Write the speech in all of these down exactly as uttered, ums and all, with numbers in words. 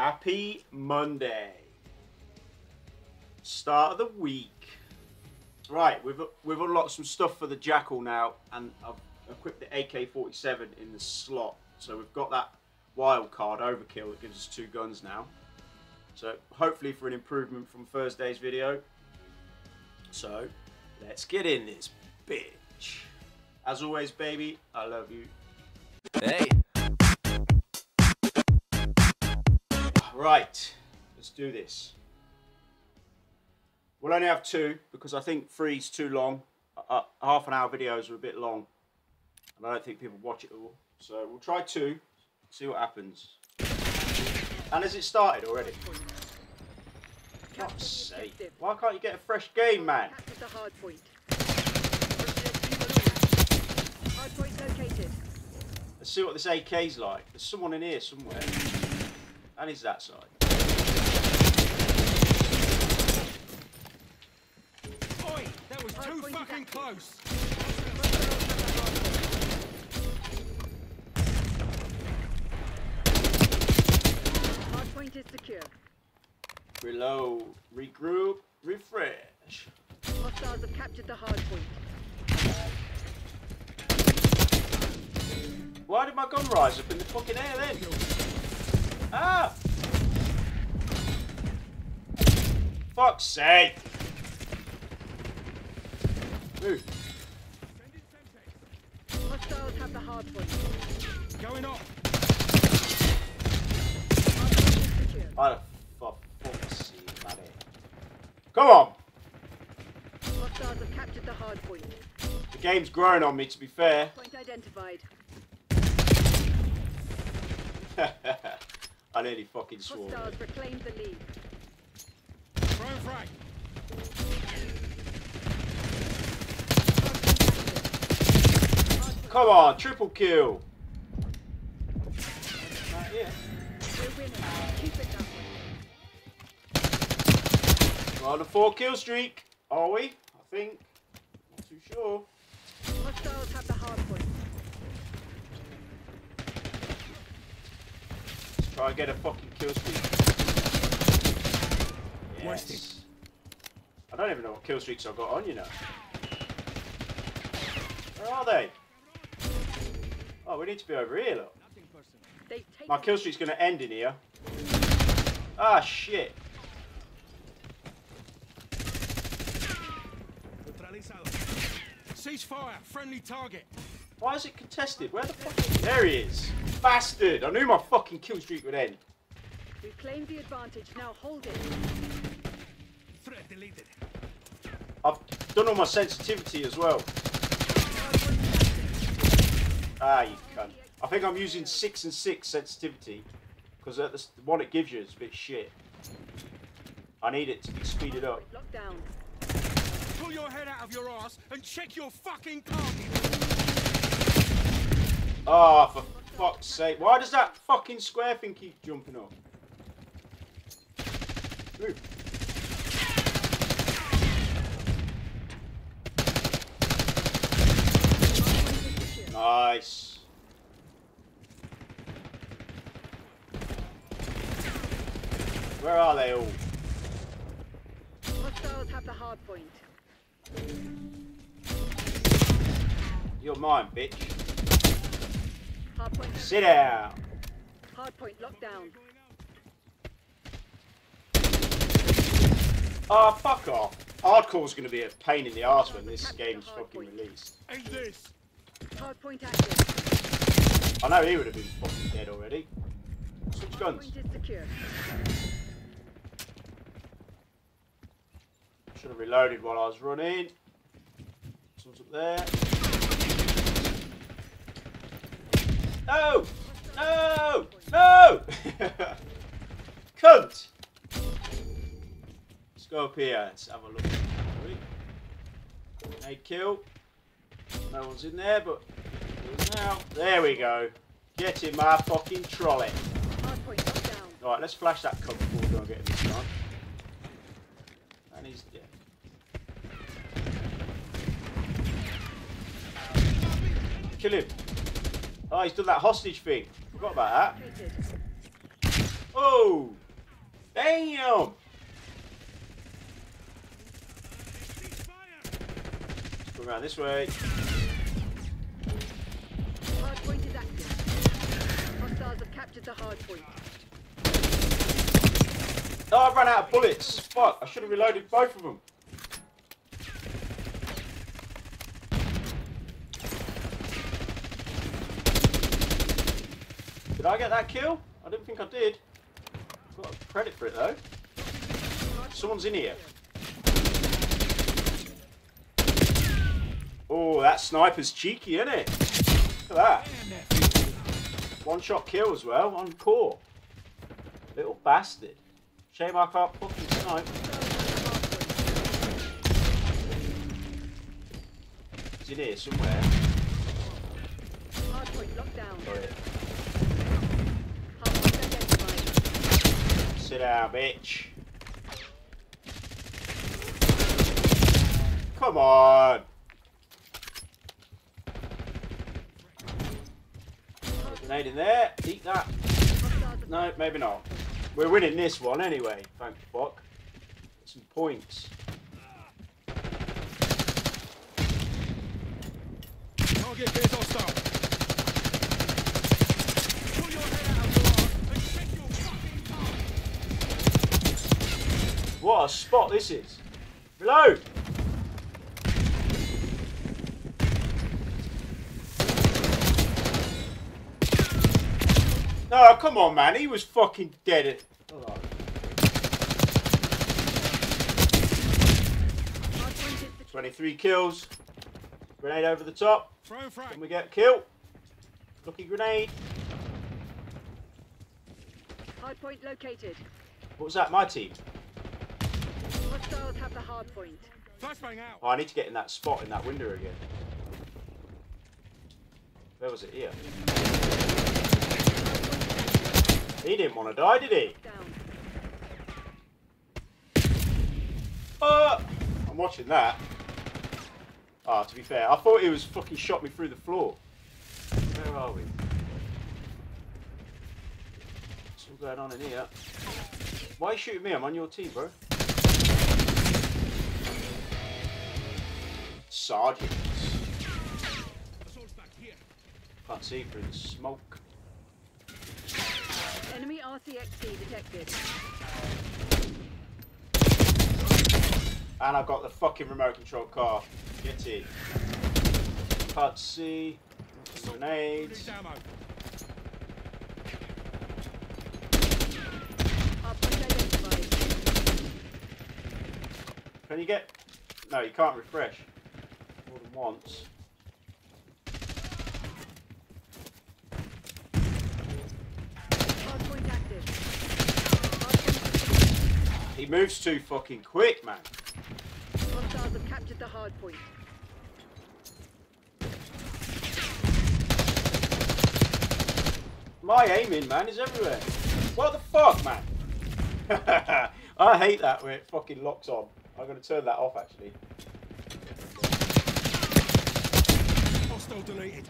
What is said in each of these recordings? Happy Monday. Start of the week. Right, we've we've unlocked some stuff for the Jackal now, and I've equipped the A K forty-seven in the slot. So we've got that wild card overkill that gives us two guns now. So hopefully for an improvement from Thursday's video. So let's get in this bitch. As always, baby, I love you. Hey. Right, let's do this. We'll only have two because I think three's too long. Uh, half an hour videos are a bit long, and I don't think people watch it all. So we'll try two, see what happens. And has it started already? For God's sake, why can't you get a fresh game, man? The hard point. Hard point located. Let's see what this A K's like. There's someone in here somewhere. And he's that side. Oi, that was too fucking close. Hard point is secure. Reload, regroup, refresh. Hostiles have captured the hard point. Why did my gun rise up in the fucking air then? Ah! Fuck's sake! Move. Hostiles have the hard point. Going off. Why the fuck is he, buddy? Come on! Hostiles have captured the hard point. The game's growing on me, to be fair. Point identified. I nearly fucking swore. Hostiles reclaim the lead. Front frag. Come on, triple kill. Right here. We're winning. Keep it that way. We're on a four kill streak, are we? I think. Not too sure. Hostiles have the hard point. I get a fucking kill streak. Yes. I don't even know what kill streaks I've got on, you know. Where are they? Oh, we need to be over here, look. My kill streak's going to end in here. Ah, shit. Cease fire, friendly target. Why is it contested? Where the fuck is it? There he is. Bastard! I knew my fucking kill streak would end. We claimed the advantage, now hold it. Threat deleted. I've done all my sensitivity as well. Ah, you cunt. I think I'm using six and six sensitivity because the one it gives you is a bit shit. I need it to be speeded up. Pull your head out of your ass and check your fucking car. Oh, for fuck's sake. Why does that fucking square thing keep jumping up? Move. Nice. Where are they all? Hostiles have the hard point. You're mine, bitch. Sit down. Hard point locked down. Ah, oh, fuck off. Hardcore's gonna be a pain in the arse when this game's fucking released. Hard point active. I know he would have been fucking dead already. Switch guns. Should have reloaded while I was running. Someone's up there. No! No! No! Cunt! Let's go up here. Let's have a look. A kill. No one's in there, but now there we go. Get in my fucking trolley. Right, let's flash that cunt before we get this done. And he's dead. Kill him. Oh, he's done that hostage thing. Forgot about that. Oh! Damn! Let's go around this way. Hard point is active. Hostiles have captured the hard point. No, I ran out of bullets. Fuck, I should have reloaded both of them. Did I get that kill? I don't think I did. I've got credit for it though. Someone's in here. Oh, that sniper's cheeky, isn't it? Look at that. One shot kill as well on core. Little bastard. Shame I can't fucking snipe. He's in here somewhere. Got it. Sit down, bitch. Come on. Grenade in there. Eat that. No, maybe not. We're winning this one anyway. Thank fuck. Get some points. What a spot this is. Reload! No, come on, man. He was fucking dead. Oh. twenty-three kills. Grenade over the top. Can we get a kill? Lucky grenade. Hard point located. What was that? My team. Hostiles have the hard point. Oh, I need to get in that spot in that window again. Where was it? Here. He didn't want to die, did he? Uh, I'm watching that. Ah, oh, to be fair, I thought he was fucking shot me through the floor. Where are we? What's all going on in here? Why are you shooting me? I'm on your team, bro. Sergeants. Can't see through the smoke. Enemy R C X T detected. And I've got the fucking remote control car. Get in. Can't see. Grenades. Can you get? No, you can't refresh. More than once. He moves too fucking quick, man. Hostiles have captured the hard point. My aiming, man, is everywhere. What the fuck, man? I hate that when it fucking locks on. I'm gonna turn that off actually. Hostile deleted.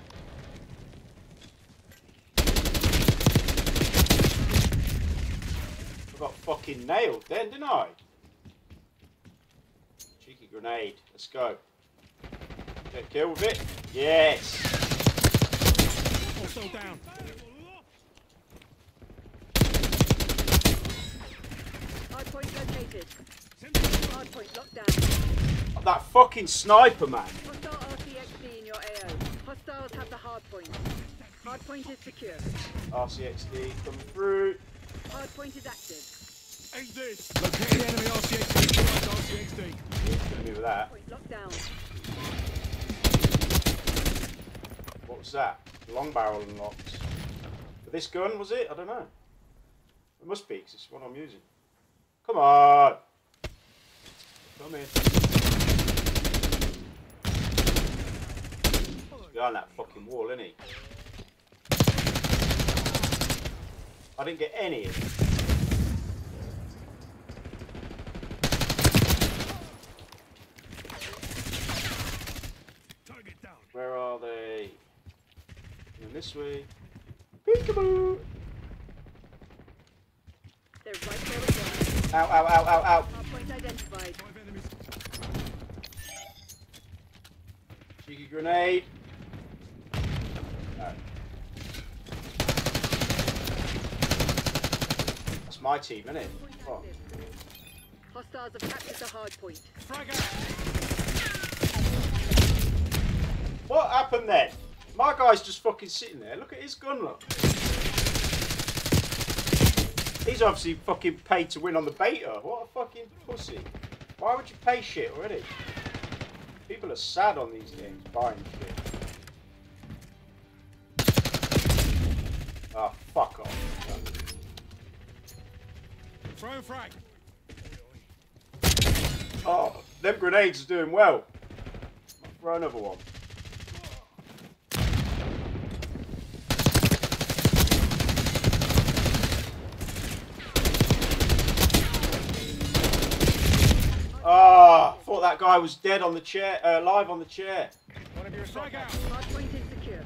Got fucking nailed then, didn't I? Cheeky grenade. Let's go. Get killed with it. Yes. Also down. Hard point located. Hard point locked down. That fucking sniper, man. Hostile R C X D in your A O. Hostiles have the hard point. Hard point is secure. R C X D come through. Hard point is active. Ain't this. Locate the enemy R C X D. R C X D. Do that. What was that? Long barrel unlocked. But this gun was it? I don't know. It must be because it's the one I'm using. Come on. Come in. He's behind that fucking wall, isn't he? I didn't get any of them. Where are they? Going this way. Peekaboo! They're right there again. Ow, ow, ow, ow, ow. Point identified. Cheeky grenade. No. That's my team, isn't it? Oh. Hostiles have captured the hard point. What happened then? My guy's just fucking sitting there. Look at his gun, look. He's obviously fucking paid to win on the beta. What a fucking pussy. Why would you pay shit already? People are sad on these games, buying shit. Oh, fuck off. Throw frag. Oh, them grenades are doing well. I'll throw another one. Ah, oh, thought that guy was dead on the chair, uh, live on the chair. One of your strike out. Hard point is secure.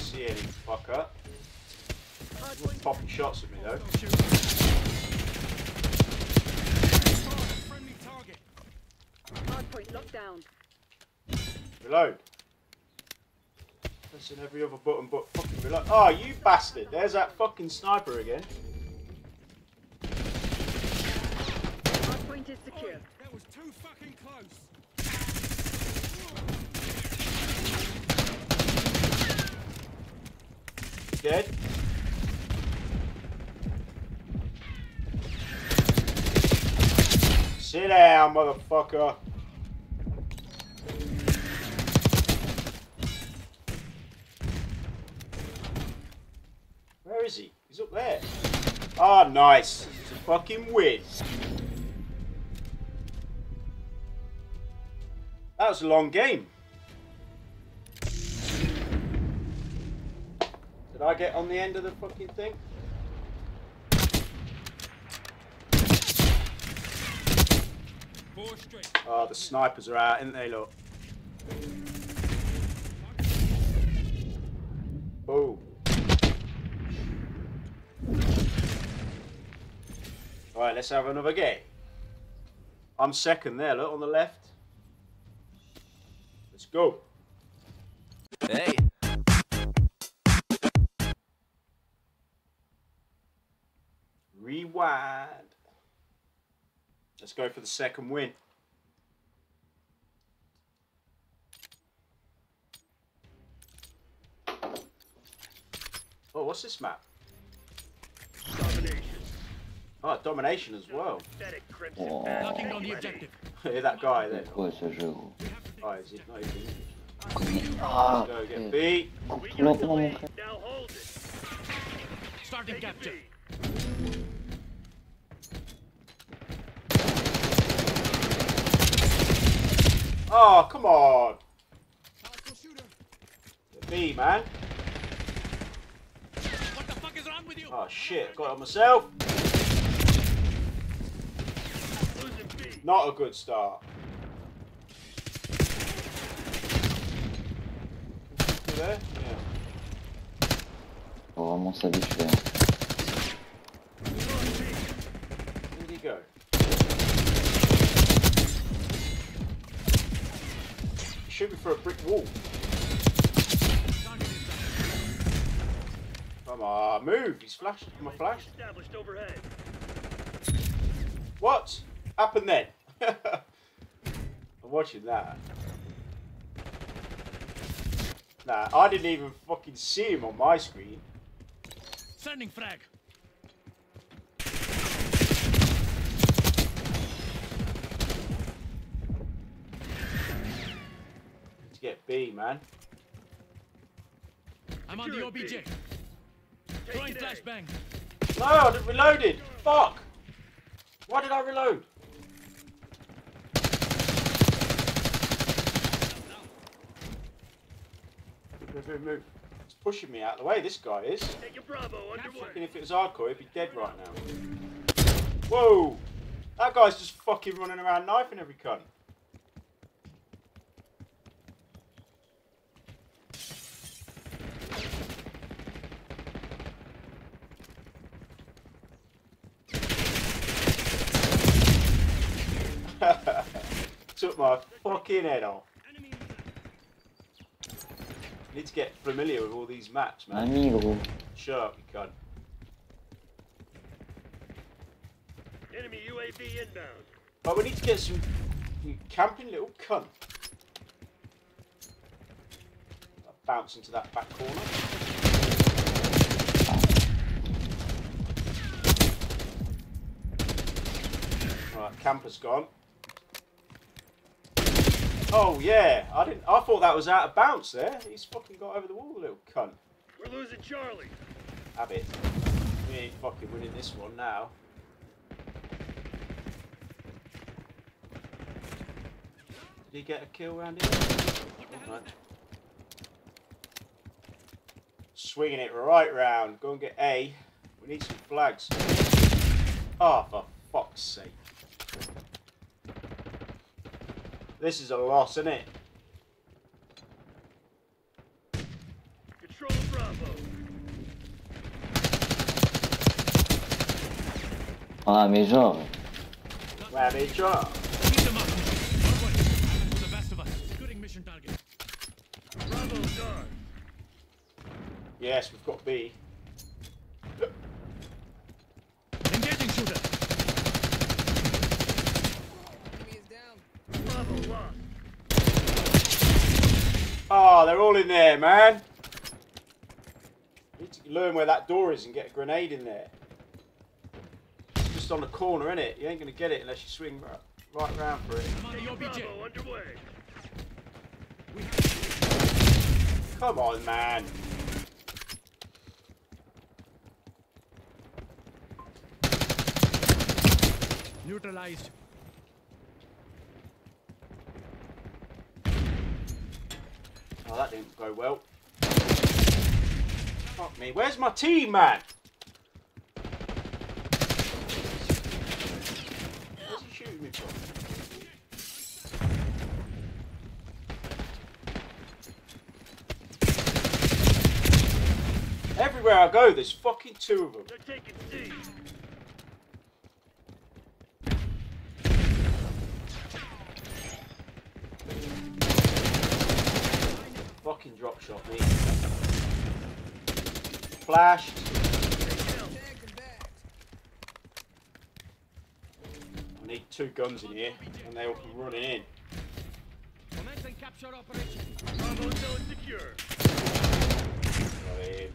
See any fucker. He's popping shots at me though. Hard point locked down. Reload. Pressing every other button but fucking reload. Oh, you bastard! There's that fucking sniper again. Secure. That was too fucking close. Dead. Sit down, motherfucker. Where is he? He's up there. Ah, oh, nice. It's a fucking win. That was a long game. Did I get on the end of the fucking thing? Oh, the snipers are out, aren't they, look? Boom. Alright, let's have another game. I'm second there, look, on the left. Let's go. Hey. Rewind. Let's go for the second win. Oh, what's this map? Domination. Oh, domination as well. Oh. Nothing on the objective. Hear that guy there. Oh, is it not even English? Let's go get B. Now hold it. Starting capture. Oh, come on. Get B, man. What the fuck is wrong with you? Oh shit, I got it on myself. Not a good start. There? Yeah. Faut vraiment s'habituer. Where'd he go? He should be for a brick wall. Come on, move! He's flashed. Am I flashed? What happened then? I'm watching that. Nah, I didn't even fucking see him on my screen. Sending frag. Let's get B, man. I'm on the O B J. Throwing flashbang. No, I didn't reloaded. Fuck. Why did I reload? Move, move, move. He's pushing me out of the way, this guy is. Take your Bravo underway. If it was hardcore, he'd be dead right now. Whoa! That guy's just fucking running around knifing every cunt. up my fucking head off. I need to get familiar with all these maps, man. Amigo. Shut up, you cunt. Enemy U A V inbound. But we need to get some camping little cunt. I bounce into that back corner. Right, camper's gone. Oh yeah, I didn't. I thought that was out of bounds there. He's fucking got over the wall, little cunt. We're losing Charlie. Have it. We ain't fucking winning this one now. Did he get a kill round here? Right. Swinging it right round. Go and get A. We need some flags. Oh, for fuck's sake. This is a loss, isn't it? Control Bravo. Ah, my job. Where my job? Keep them up. For the best of us, including mission target. Bravo guard. Yes, we've got B. Engaging shooter. Oh, they're all in there, man. Need to learn where that door is and get a grenade in there. It's just on the corner, isn't it? You ain't gonna get it unless you swing right, right round for it. Come on, man. Neutralized. Oh, that didn't go well. Fuck me. Where's my team, man? Where's he shooting me from? Everywhere I go, there's fucking two of them. They're taking C. Fucking drop shot me. Flashed. I need two guns in here, and they all come running in. Commencing capture operation. Bravo zone secure. Got him.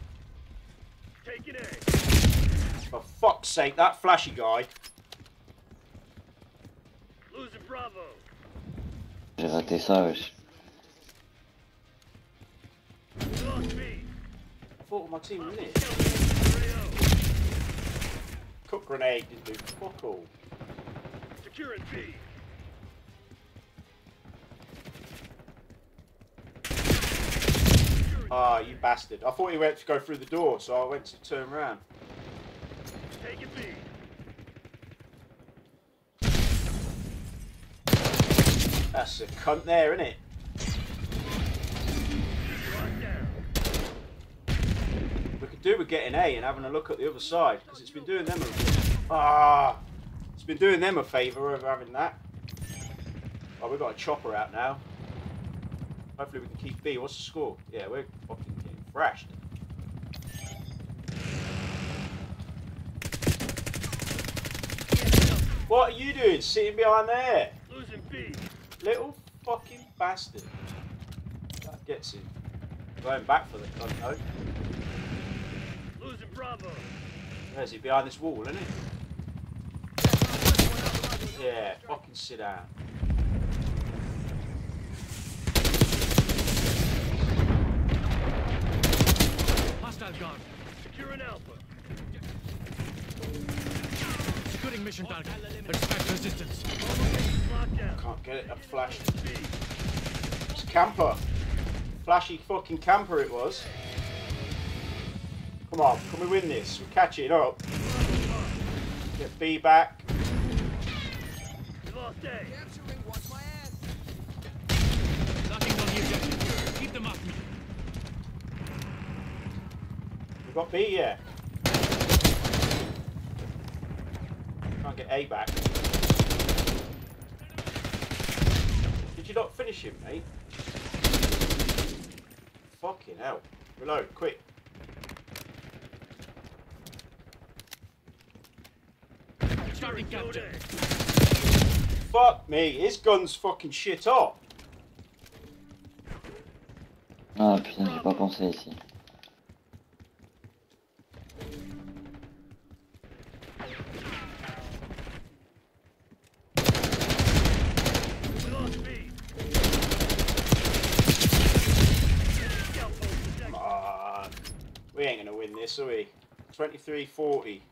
Take it A. For fuck's sake, that flashy guy. Losing Bravo. J'ai raté ça. I thought my team was in it. Cook grenade didn't do fuck all. Securing B. Ah, you bastard. I thought he went to go through the door, so I went to turn around. Take it B. That's a cunt there, isn't it? Do with getting A and having a look at the other side, because it's been doing them a ah, it's been doing them a favour over having that. Oh, we've got a chopper out now. Hopefully we can keep B. What's the score? Yeah, we're fucking getting thrashed. What are you doing, sitting behind there? Losing B. Little fucking bastard. That gets him. Going back for the gun. Losing Bravo. Where's he? Behind this wall, isn't he? Yeah, fucking sit down. Hostile gone. Securing Alpha. Securing mission target. Expect resistance. I can't get it. I flashed. It's a camper. Flashy fucking camper it was. Come on, can we win this? We're catching up. Get B back. Lost A. Keep them up. We've got B, yeah. Can't get A back. you not finish him, mate? Fucking hell. Reload, quick. Fuck me, his gun's fucking shit up. Ah putain, j'ai pas pensé ici. We ain't gonna win this, are we? twenty-three forty.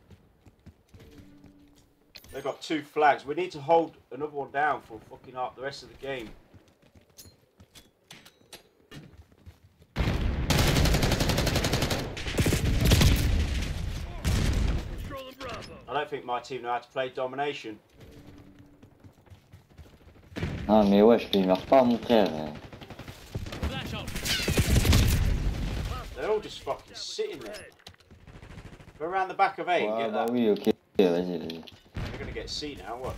They've got two flags. We need to hold another one down for fucking up the rest of the game. I don't think my team know how to play domination. Ah mais ouais, je ne meurs pas mon frère. They're all just fucking sitting there. Go around the back of A and get that. Oui, okay. Vas-y, vas-y. We're gonna get C now, what?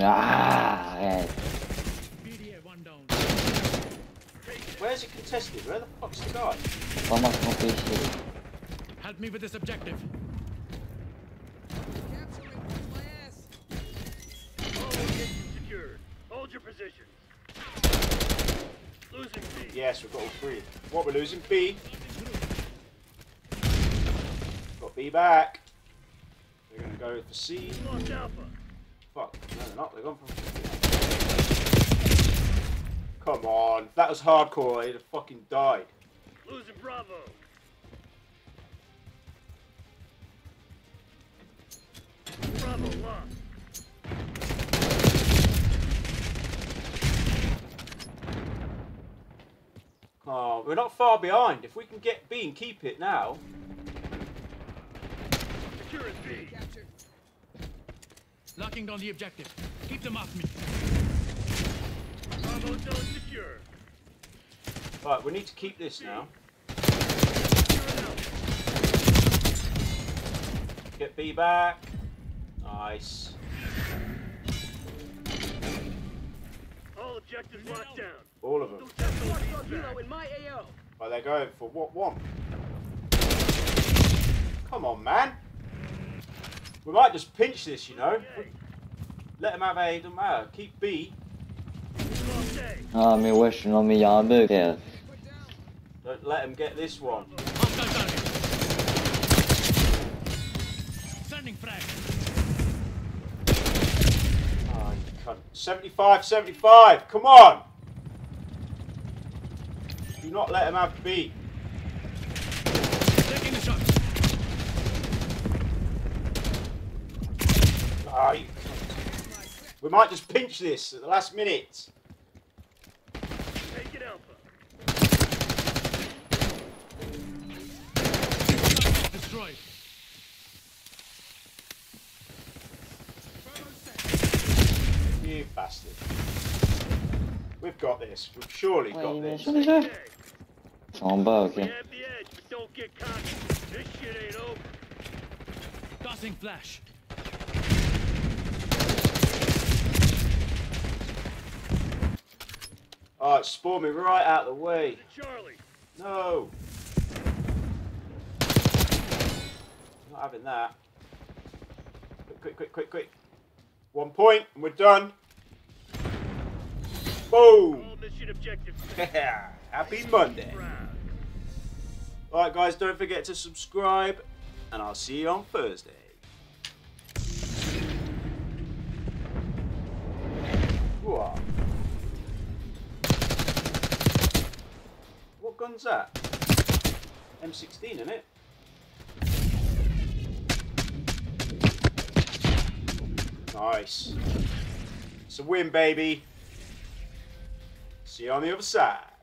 Ah, arrête. Where's it contested? Where the fuck's the guy? Help me with this objective. Your position. Losing B. Yes, we've got all three. What, we're losing B? Got B back. They're going to go for C. Lost Alpha. Fuck, no they're not, they're gone for... Come on, if that was hardcore, they'd have fucking died. Losing Bravo. Bravo lost. Oh, we're not far behind. If we can get B and keep it now. Secure B. Locking down the objective. Keep them off me. Bravo zone secure. Right, we need to keep this now. Get B back. Nice. All objectives locked down. All of them. Well, they're going for what one? Come on, man. We might just pinch this, you know. Let them have A, doesn't matter. Keep B. Ah, mais wesh, non mais y'a un bug. Don't let them get this one. Sending frag. Ah, you cunt. seventy-five, seventy-five. Come on. Do not let him have B. Taking the shot. Oh, you... We might just pinch this at the last minute. Take it out. Destroyed. You bastard. We've got this. We've surely got ouais, this. En bas, ok. Tossing flash. Oh, it spawned me right out of the way. Charlie. No. I'm not having that. Quick, quick, quick, quick, quick. One point, and we're done. Boom. Happy Monday. Alright guys, don't forget to subscribe and I'll see you on Thursday. Whoa. What gun's that? M sixteen, isn't it? Nice. It's a win, baby. See you on the other side.